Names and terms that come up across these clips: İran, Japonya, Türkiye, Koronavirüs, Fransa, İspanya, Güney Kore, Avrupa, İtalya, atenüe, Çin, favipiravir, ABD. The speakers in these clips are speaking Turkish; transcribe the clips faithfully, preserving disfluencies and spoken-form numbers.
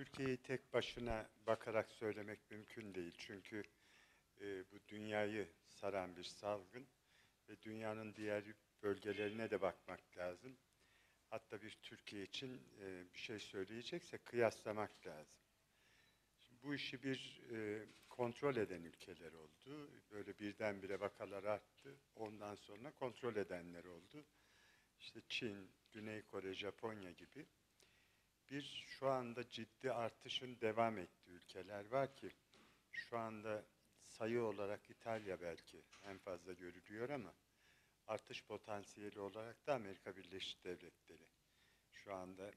Türkiye'yi tek başına bakarak söylemek mümkün değil. Çünkü e, bu dünyayı saran bir salgın ve dünyanın diğer bölgelerine de bakmak lazım. Hatta bir Türkiye için e, bir şey söyleyecekse kıyaslamak lazım. Şimdi bu işi bir e, kontrol eden ülkeler oldu. Böyle birdenbire vakalar arttı. Ondan sonra kontrol edenler oldu. İşte Çin, Güney Kore, Japonya gibi. Bir şu anda ciddi artışın devam ettiği ülkeler var ki şu anda sayı olarak İtalya belki en fazla görülüyor ama artış potansiyeli olarak da Amerika Birleşik Devletleri. Şu anda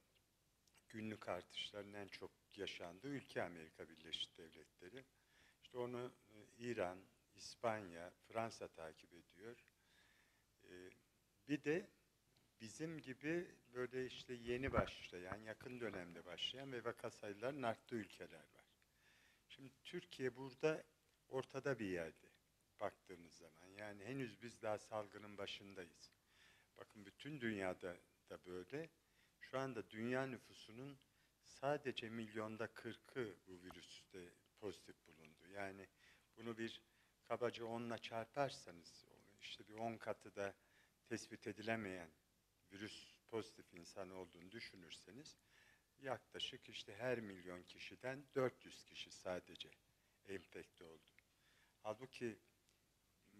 günlük artışların en çok yaşandığı ülke Amerika Birleşik Devletleri. İşte onu İran, İspanya, Fransa takip ediyor. Bir de bizim gibi böyle işte yeni başlayan, yakın dönemde başlayan ve vaka sayılarının arttığı ülkeler var. Şimdi Türkiye burada ortada bir yerde baktığınız zaman. Yani henüz biz daha salgının başındayız. Bakın bütün dünyada da böyle. Şu anda dünya nüfusunun sadece milyonda kırkı bu virüste pozitif bulundu. Yani bunu bir kabaca onla çarparsanız işte bir on katı da tespit edilemeyen virüs pozitif insan olduğunu düşünürseniz yaklaşık işte her milyon kişiden dört yüz kişi sadece enfekte oldu. Halbuki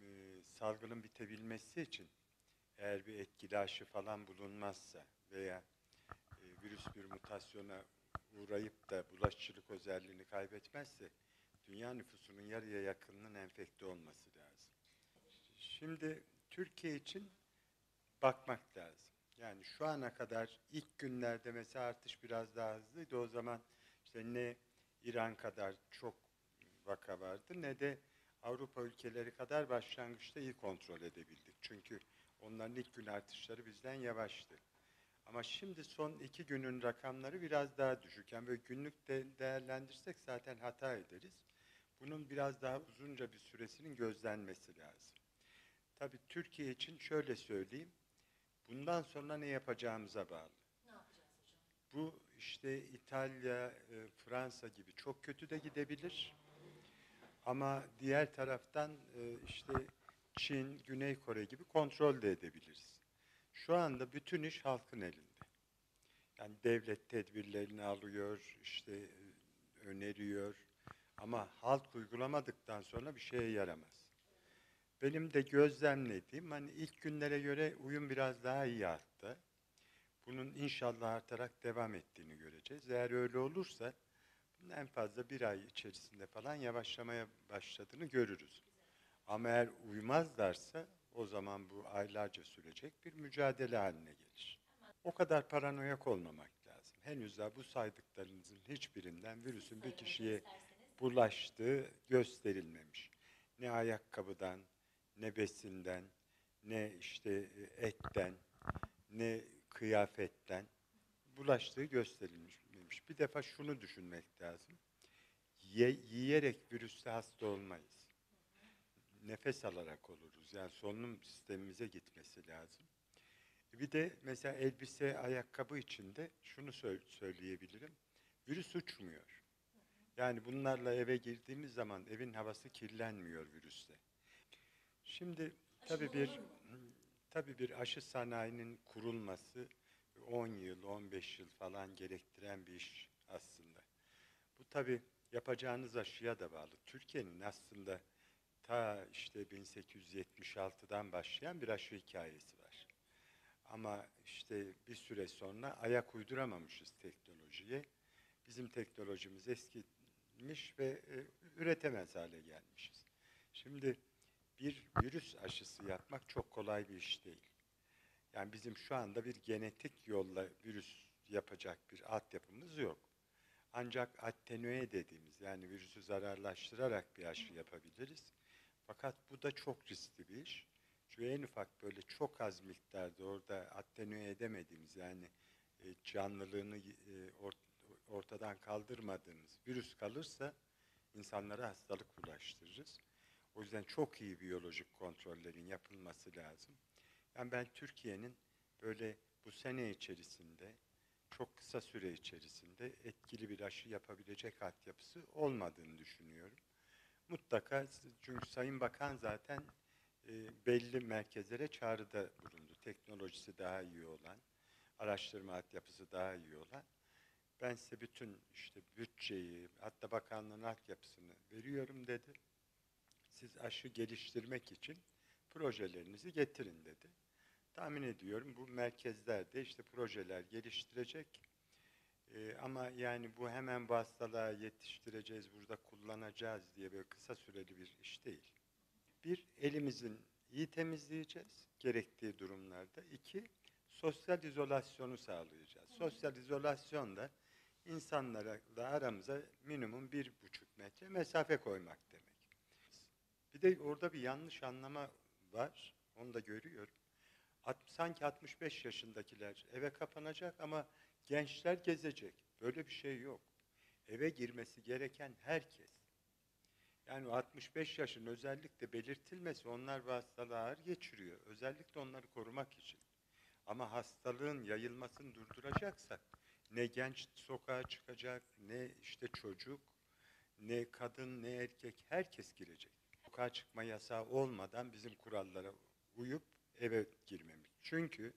e, salgının bitebilmesi için eğer bir etkili aşı falan bulunmazsa veya e, virüs bir mutasyona uğrayıp da bulaşıcılık özelliğini kaybetmezse dünya nüfusunun yarıya yakınının enfekte olması lazım. Şimdi Türkiye için bakmak lazım. Yani şu ana kadar ilk günlerde mesela artış biraz daha hızlıydı. O zaman işte ne İran kadar çok vaka vardı ne de Avrupa ülkeleri kadar başlangıçta iyi kontrol edebildik. Çünkü onların ilk gün artışları bizden yavaştı. Ama şimdi son iki günün rakamları biraz daha düşük. Yani böyle günlük de değerlendirsek zaten hata ederiz. Bunun biraz daha uzunca bir süresinin gözlenmesi lazım. Tabii Türkiye için şöyle söyleyeyim. Bundan sonra ne yapacağımıza bağlı. Ne yapacağız hocam? Bu işte İtalya, Fransa gibi çok kötü de gidebilir. Ama diğer taraftan işte Çin, Güney Kore gibi kontrol de edebiliriz. Şu anda bütün iş halkın elinde. Yani devlet tedbirlerini alıyor, işte öneriyor. Ama halk uygulamadıktan sonra bir şeye yaramaz. Benim de gözlemlediğim hani ilk günlere göre uyum biraz daha iyi arttı. Bunun inşallah artarak devam ettiğini göreceğiz. Eğer öyle olursa en fazla bir ay içerisinde falan yavaşlamaya başladığını görürüz. Ama eğer uymazlarsa o zaman bu aylarca sürecek bir mücadele haline gelir. O kadar paranoyak olmamak lazım. Henüz daha bu saydıklarınızın hiçbirinden virüsün bir kişiye bulaştığı gösterilmemiş. Ne ayakkabıdan, ne besinden, ne işte etten, ne kıyafetten bulaştığı gösterilmiş. Bir defa şunu düşünmek lazım. Ye, yiyerek virüste hasta olmayız. Nefes alarak oluruz. Yani solunum sistemimize gitmesi lazım. Bir de mesela elbise, ayakkabı içinde şunu söyleyebilirim. Virüs uçmuyor. Yani bunlarla eve girdiğimiz zaman evin havası kirlenmiyor virüste. Şimdi tabii bir tabii bir aşı sanayinin kurulması on yıl, on beş yıl falan gerektiren bir iş aslında. Bu tabii yapacağınız aşıya da bağlı. Türkiye'nin aslında ta işte bin sekiz yüz yetmiş altıdan başlayan bir aşı hikayesi var. Ama işte bir süre sonra ayak uyduramamışız teknolojiye. Bizim teknolojimiz eskimiş ve üretemez hale gelmişiz. Şimdi bir virüs aşısı yapmak çok kolay bir iş değil. Yani bizim şu anda bir genetik yolla virüs yapacak bir altyapımız yok. Ancak atenüe dediğimiz yani virüsü zararlaştırarak bir aşı yapabiliriz. Fakat bu da çok riskli bir iş. Çünkü en ufak böyle çok az miktarda orada atenüe edemediğimiz yani canlılığını ortadan kaldırmadığımız virüs kalırsa insanlara hastalık bulaştırırız. O yüzden çok iyi biyolojik kontrollerin yapılması lazım. Yani ben Türkiye'nin böyle bu sene içerisinde çok kısa süre içerisinde etkili bir aşı yapabilecek altyapısı olmadığını düşünüyorum. Mutlaka, çünkü Sayın Bakan zaten belli merkezlere çağrıda bulundu. Teknolojisi daha iyi olan, araştırma altyapısı daha iyi olan. Ben size bütün işte bütçeyi, hatta bakanlığın altyapısını veriyorum dedi. Siz aşı geliştirmek için projelerinizi getirin dedi. Tahmin ediyorum bu merkezlerde işte projeler geliştirecek. Ee, ama yani bu hemen bu hastalığa yetiştireceğiz, burada kullanacağız diye böyle kısa süreli bir iş değil. Bir, elimizin iyi temizleyeceğiz gerektiği durumlarda. İki, sosyal izolasyonu sağlayacağız. Sosyal izolasyon da insanlarla aramıza minimum bir buçuk metre mesafe koymak demek. Bir de orada bir yanlış anlama var, onu da görüyorum. Sanki altmış beş yaşındakiler eve kapanacak ama gençler gezecek. Böyle bir şey yok. Eve girmesi gereken herkes. Yani altmış beş yaşın özellikle belirtilmesi, onlar hastalığı ağır geçiriyor. Özellikle onları korumak için. Ama hastalığın yayılmasını durduracaksak ne genç sokağa çıkacak, ne işte çocuk, ne kadın, ne erkek, herkes girecek. Sokağa çıkma yasağı olmadan bizim kurallara uyup eve girmemiz. Çünkü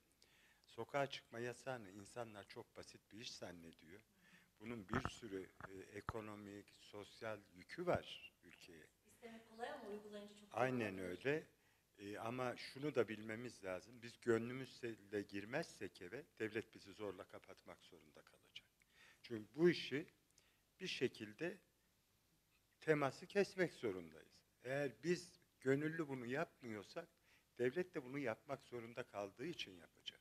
sokağa çıkma yasağını insanlar çok basit bir iş zannediyor. Bunun bir sürü e, ekonomik, sosyal yükü var ülkeye. İstemek kolay ama uygulayınca çok kolay. Aynen öyle. E, ama şunu da bilmemiz lazım. Biz gönlümüzle girmezsek eve, devlet bizi zorla kapatmak zorunda kalacak. Çünkü bu işi bir şekilde teması kesmek zorundayız. Eğer biz gönüllü bunu yapmıyorsak, devlet de bunu yapmak zorunda kaldığı için yapacak.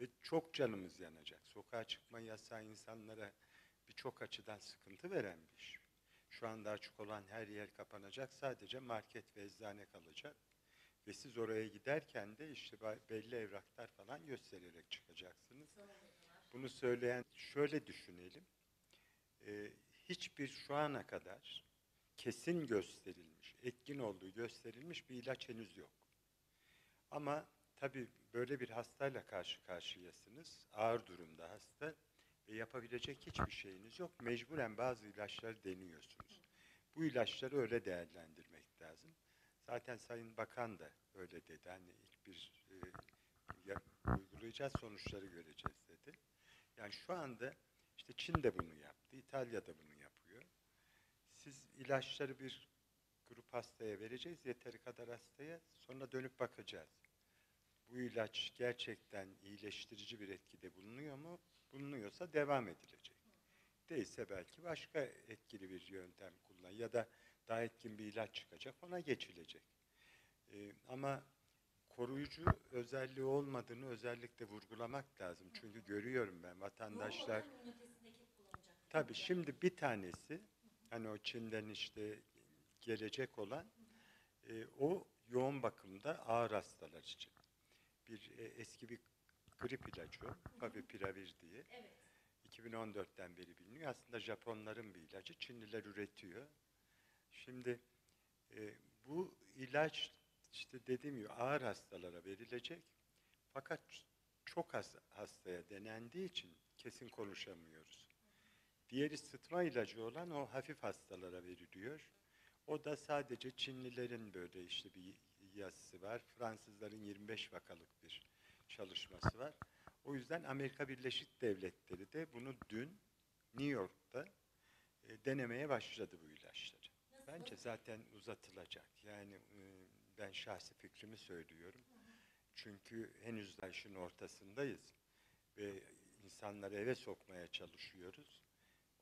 Ve çok canımız yanacak. Sokağa çıkma yasağı insanlara birçok açıdan sıkıntı veren bir iş. Şu anda açık olan her yer kapanacak. Sadece market ve eczane kalacak. Ve siz oraya giderken de işte belli evraklar falan göstererek çıkacaksınız. Bunu söyleyen şöyle düşünelim. Ee, hiçbir şu ana kadar kesin gösterilmiş, etkin olduğu gösterilmiş bir ilaç henüz yok. Ama tabii böyle bir hastayla karşı karşıyasınız, ağır durumda hasta ve yapabilecek hiçbir şeyiniz yok. Mecburen bazı ilaçları deniyorsunuz. Bu ilaçları öyle değerlendirmek lazım. Zaten Sayın Bakan da öyle dedi. Hani ilk bir e, uygulayacağız, sonuçları göreceğiz dedi. Yani şu anda işte Çin de bunu yaptı, İtalya da bunu yapıyor. Siz ilaçları bir grup hastaya vereceğiz, yeteri kadar hastaya, sonra dönüp bakacağız. Bu ilaç gerçekten iyileştirici bir etkide bulunuyor mu? Bulunuyorsa devam edilecek. Değilse belki başka etkili bir yöntem kullan ya da daha etkin bir ilaç çıkacak, ona geçilecek. Ee, ama koruyucu özelliği olmadığını özellikle vurgulamak lazım. Çünkü görüyorum ben vatandaşlar... Tabii şimdi bir tanesi, hani o Çin'den işte gelecek olan, e, o yoğun bakımda ağır hastalar için. Bir e, eski bir grip ilacı o, favipiravir diye. Evet. iki bin on dörtten beri biliniyor. Aslında Japonların bir ilacı, Çinliler üretiyor. Şimdi e, bu ilaç işte dediğim gibi ağır hastalara verilecek. Fakat çok az hastaya denendiği için kesin konuşamıyoruz. Diğeri sıtma ilacı olan o hafif hastalara veriliyor. O da sadece Çinlilerin böyle işte bir yazısı var. Fransızların yirmi beş vakalık bir çalışması var. O yüzden Amerika Birleşik Devletleri de bunu dün New York'ta e, denemeye başladı bu ilaçları. Nasıl? Bence zaten uzatılacak. Yani e, ben şahsi fikrimi söylüyorum. Hı hı. Çünkü henüz daha işin ortasındayız. Ve insanları eve sokmaya çalışıyoruz.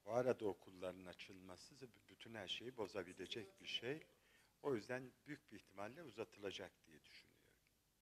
O arada okulların açılması bütün her şeyi bozabilecek bir şey. O yüzden büyük bir ihtimalle uzatılacak diye düşünüyorum.